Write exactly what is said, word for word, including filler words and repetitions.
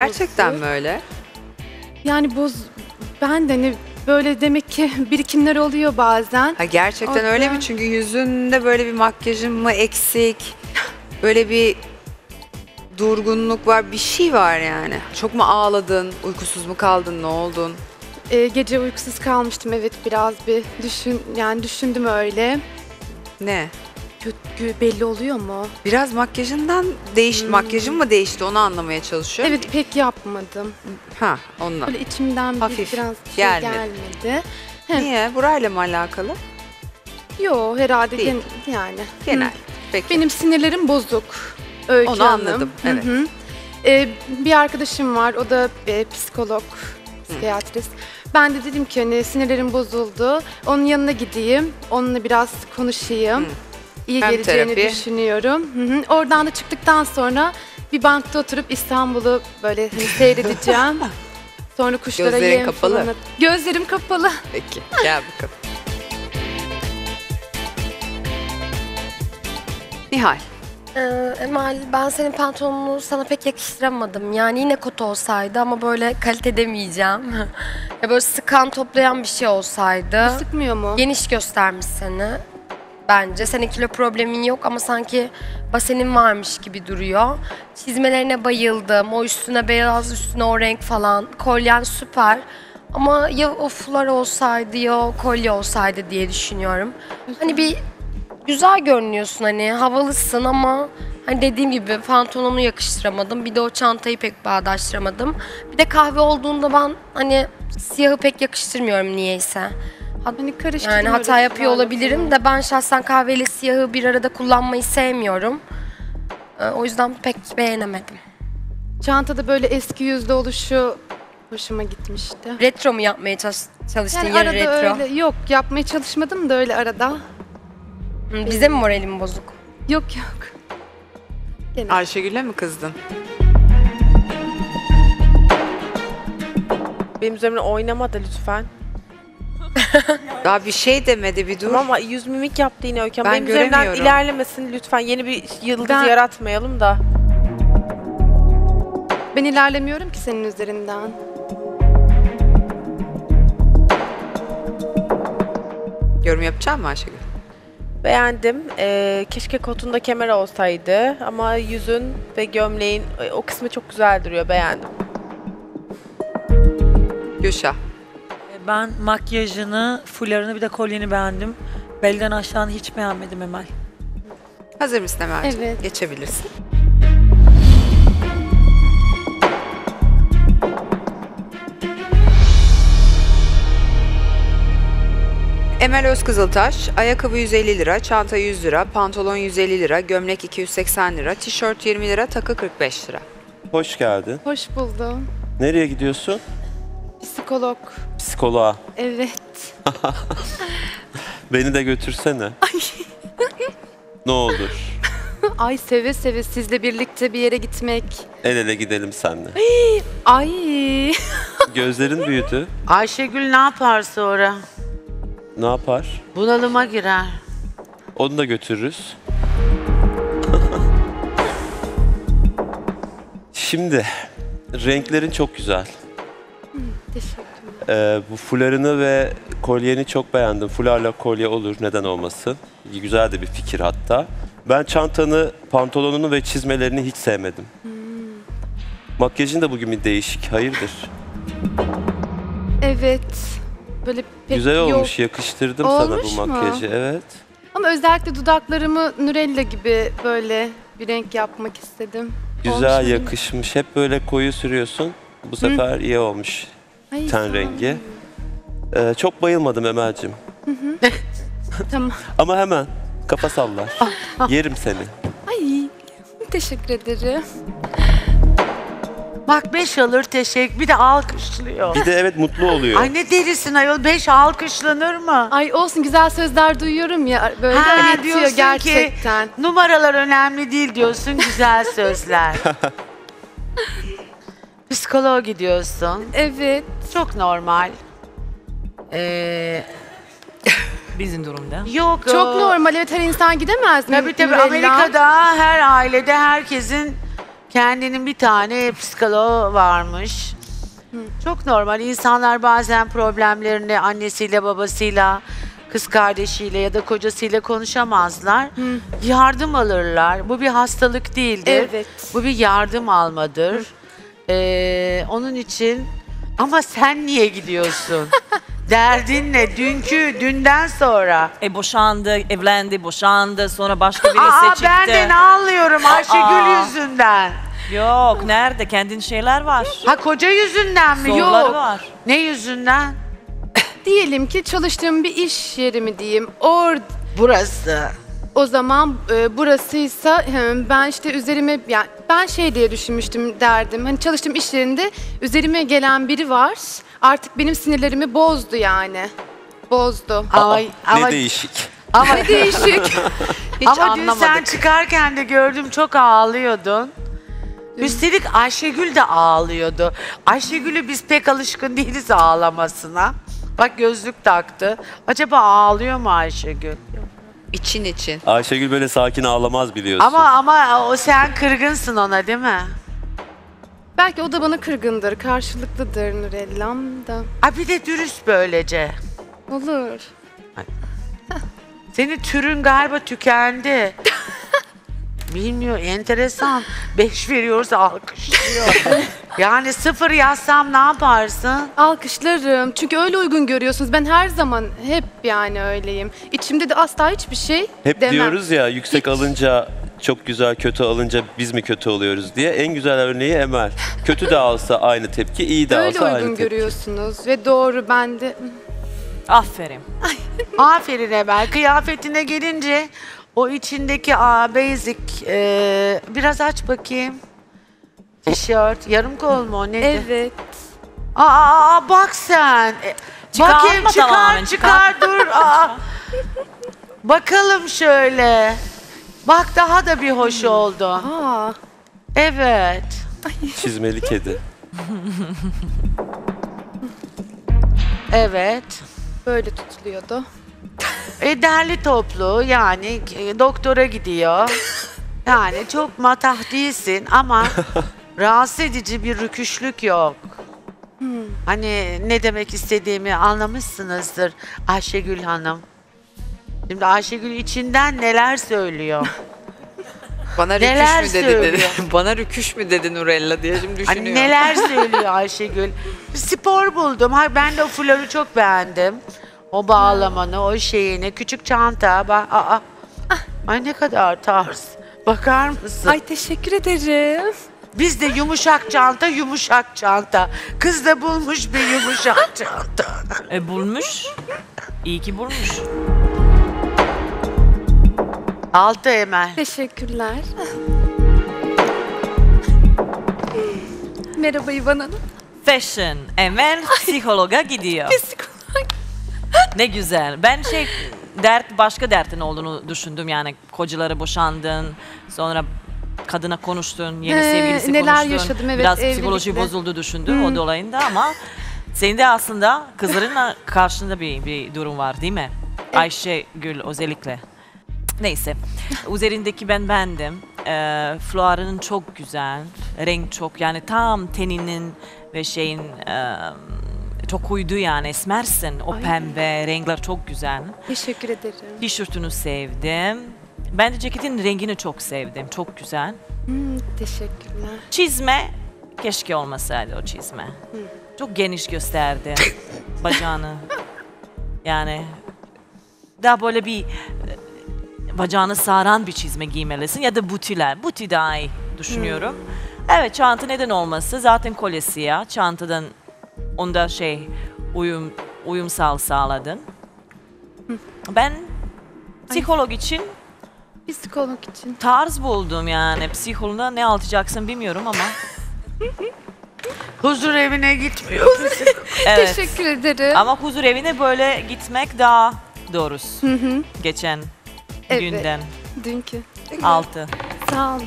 Gerçekten mi öyle? Yani boz, ben de ne, böyle demek ki birikimler oluyor bazen. Ha, gerçekten o, öyle yani. Mi? Çünkü yüzünde böyle bir makyajın mı eksik? Böyle bir durgunluk var, bir şey var yani. Çok mu ağladın, uykusuz mu kaldın, ne oldun? Ee, gece uykusuz kalmıştım, evet, biraz bir düşün, yani düşündüm öyle. Ne? Kötü belli oluyor mu? Biraz makyajından değişti, hmm. makyajın mı değişti, onu anlamaya çalışıyorum. Evet, pek yapmadım. Ha, ondan. Böyle içimden hafif biraz şey gelmedi. gelmedi. Niye? Burayla mı alakalı? Yok, herhalde gen yani. Genel. Peki. Benim sinirlerim bozuk. Öykü onu Hanım. Anladım, evet. Hı -hı. Ee, bir arkadaşım var, o da e, psikolog, psikiyatrist. Ben de dedim ki hani sinirlerim bozuldu, onun yanına gideyim, onunla biraz konuşayım. Hı. İyi hem geleceğini terapi düşünüyorum. Hı -hı. Oradan da çıktıktan sonra bir bankta oturup İstanbul'u böyle hani seyredeceğim. Sonra kuşlara yem. Gözlerin kapalı. Falan. Gözlerim kapalı. Peki, gel bakalım. Nihal. Ee, Emel, ben senin pantolonunu sana pek yakıştıramadım. Yani yine kot olsaydı ama böyle kalite demeyeceğim. Ya böyle sıkan, toplayan bir şey olsaydı. Bu sıkmıyor mu? Geniş göstermiş seni. Bence senin kilo problemin yok ama sanki basenin varmış gibi duruyor. Çizmelerine bayıldım. O üstüne beyaz, üstüne o renk falan. Kolyen süper. Ama ya o fular olsaydı ya kolye olsaydı diye düşünüyorum. Hani bir güzel görünüyorsun, hani havalısın ama hani dediğim gibi pantolonu yakıştıramadım. Bir de o çantayı pek bağdaştıramadım. Bir de kahve olduğunda ben hani siyahı pek yakıştırmıyorum niyeyse. Hani yani hata yapıyor olabilirim de ben şahsen kahveyle siyahı bir arada kullanmayı sevmiyorum. O yüzden pek beğenemedim. Çantada böyle eski yüzde oluşu hoşuma gitmişti. Retro mu yapmaya çalıştın? Yani arada retro. Öyle, yok, yapmaya çalışmadım da öyle arada. Hı, bize mi moralim bozuk? Yok yok. Ayşegül'e mi kızdın? Benim üzerimle oynama da lütfen. Daha bir şey demedi, bir dur. Ama tamam, yüz mimik yaptı yine Öykü. Ben benim üzerimden ilerlemesin lütfen. Yeni bir yıldız ben... yaratmayalım da. Ben ilerlemiyorum ki senin üzerinden. Yorum yapacağım mı Ayşegül? Beğendim. Ee, keşke kotunda kemer olsaydı ama yüzün ve gömleğin o kısmı çok güzel duruyor. Beğendim. Gülşah. Ben makyajını, fularını bir de kolyeni beğendim. Belden aşağını hiç beğenmedim Emel. Hazır mısın Emel'cim? Evet. Geçebilirsin. Emel Özkızıltaş, ayakkabı yüz elli lira, çanta yüz lira, pantolon yüz elli lira, gömlek iki yüz seksen lira, tişört yirmi lira, takı kırk beş lira. Hoş geldin. Hoş buldum. Nereye gidiyorsun? Psikolog. Psikoloğa? Evet. Beni de götürsene. Ay. Ne olur. Ay, seve seve sizle birlikte bir yere gitmek. El ele gidelim seninle. Ay. Gözlerin büyüdü. Ayşegül ne yapar sonra? Ne yapar? Bunalıma girer. Onu da götürürüz. Şimdi renklerin çok güzel. Ee, bu fularını ve kolyeni çok beğendim. Fularla kolye olur, neden olmasın? Güzel de bir fikir hatta. Ben çantanı, pantolonunu ve çizmelerini hiç sevmedim. Hmm. Makyajın da bugün bir değişik, hayırdır? Evet. Böyle pek güzel olmuş, yok. Yakıştırdım olmuş sana bu makyajı. Mu? Evet. Ama özellikle dudaklarımı Nurella gibi böyle bir renk yapmak istedim. Güzel olmuş, yakışmış. Hep böyle koyu sürüyorsun. Bu sefer Hı. iyi olmuş. Ay, ten tamam. rengi. Ee, çok bayılmadım Emel'cim. Tamam. Ama hemen kafa sallar. Ah, ah. Yerim seni. Ay, teşekkür ederim. Bak, beş alır teşekkür, bir de alkışlıyor. Bir de evet, mutlu oluyor. Ay ne delisin ayol, beş alkışlanır mı? Ay olsun, güzel sözler duyuyorum ya. Böyle ha, diyorsun gerçekten. Ki numaralar önemli değil diyorsun, güzel sözler. Psikoloğa gidiyorsun. Evet. Çok normal. Ee, bizim durumda. Yok. Çok o... normal. Evet, her insan gidemez. Tabii tabii. Amerika'da her ailede herkesin Kendinin bir tane psikoloğu varmış. Çok normal, insanlar bazen problemlerini annesiyle, babasıyla, kız kardeşiyle ya da kocasıyla konuşamazlar. Hı. Yardım alırlar. Bu bir hastalık değildir. Evet. Bu bir yardım almadır. Ee, onun için ama sen niye gidiyorsun? Derdin ne? Dünkü, dünden sonra. E boşandı, evlendi, boşandı. Sonra başka birisi Aa, çıktı. Ben de ne anlıyorum Ayşegül yüzünden. Yok, nerede? Kendin şeyler var. Ha, koca yüzünden mi? Zorları Yok. Var. Ne yüzünden? Diyelim ki çalıştığım bir iş yeri mi diyeyim? Or burası. O zaman e, burasıysa ben işte üzerime, yani ben şey diye düşünmüştüm, derdim. Hani çalıştığım iş yerinde üzerime gelen biri var. Artık benim sinirlerimi bozdu yani. Bozdu. Aa, Ay, ne ama, değişik. Ama ne değişik. Hiç ama anlamadık. Dün sen çıkarken de gördüm, çok ağlıyordun. Üstelik Ayşegül de ağlıyordu. Ayşegül'ü biz pek alışkın değiliz ağlamasına. Bak, gözlük taktı. Acaba ağlıyor mu Ayşegül? İçin için. Ayşegül böyle sakin ağlamaz, biliyorsun. Ama ama o, sen kırgınsın ona, değil mi? Belki o da bana kırgındır, karşılıklıdır Nurellam da. Ay, bir de dürüst böylece. Olur. Senin türün galiba tükendi. Bilmiyor, enteresan. Beş veriyoruz, alkışlıyor. Yani sıfır yazsam ne yaparsın? Alkışlarım. Çünkü öyle uygun görüyorsunuz. Ben her zaman hep yani öyleyim. İçimde de asla hiçbir şey hep demem. Hep diyoruz ya, yüksek Hiç. alınca çok güzel, kötü alınca biz mi kötü oluyoruz diye. En güzel örneği Emel. Kötü de alsa aynı tepki, iyi de öyle alsa aynı tepki. Öyle uygun görüyorsunuz ve doğru, ben de... Aferin. Aferin Emel. Kıyafetine gelince... O içindeki a basic, e, biraz aç bakayım. Tişört, yarım kol mu o, neydi? Evet. Aa, aa bak sen. E, bakayım, çıkar, çıkar, çıkar, dur. Aa. Bakalım şöyle. Bak, daha da bir hoş oldu. Aa. Evet. Çizmeli kedi. Evet. Böyle tutuluyordu. E, derli toplu, yani e, doktora gidiyor. Yani çok matah değilsin ama rahatsız edici bir rüküşlük yok. Hmm. Hani ne demek istediğimi anlamışsınızdır Ayşegül Hanım. Şimdi Ayşegül içinden neler söylüyor? Bana neler rüküş mü dedi, dedi. Bana rüküş mü dedi Nurella diye şimdi düşünüyorum. Hani neler söylüyor Ayşegül? Spor buldum. Ha, ben de o flörü çok beğendim. O bağlamanı, o şeyini, küçük çanta, bak, aa, ay ne kadar tarz, bakar mısın? Ay, teşekkür ederim. Biz de yumuşak çanta, yumuşak çanta. Kız da bulmuş bir yumuşak çanta. E bulmuş, iyi ki bulmuş. Altı Emel. Teşekkürler. Merhaba İvan Hanım. Fashion, Emel psikologa gidiyor. Psikolog. Ne güzel. Ben şey, dert, başka dertin olduğunu düşündüm yani. Kocaları boşandın, sonra kadına konuştun, yeni ee, sevgilisi neler konuştun. Yaşadım, evet, biraz psikoloji bozuldu düşündüm, hmm, o dolayında ama senin de aslında kızların karşında bir, bir durum var, değil mi? Evet. Ayşegül özellikle. Neyse. Üzerindeki ben bendim. Ee, Floarının çok güzel, renk çok, yani tam teninin ve şeyin... E, çok uydu yani, esmersin. O Ay. pembe, renkler çok güzel. Teşekkür ederim. Tişörtünü sevdim. Ben de ceketin rengini çok sevdim. Çok güzel. Hmm, teşekkürler. Çizme, keşke olmasaydı o çizme. Hmm. Çok geniş gösterdi bacağını. Yani daha böyle bir bacağını saran bir çizme giymelisin ya da butiler. Buti daha iyi düşünüyorum. Hmm. Evet, çanta neden olması? Zaten kolyesi ya. Çantadan onda şey, uyum uyumsal sağladın. Hı. Ben psikolog Ay. için psikolog için tarz buldum yani. Psikoloğuna ne alacaksın bilmiyorum ama. Huzur evine gitmiyor. Evet. Teşekkür ederim. Ama huzur evine böyle gitmek daha doğrusu. Hı hı. Geçen evet. günden. Dünkü. Altı. Sağ olun.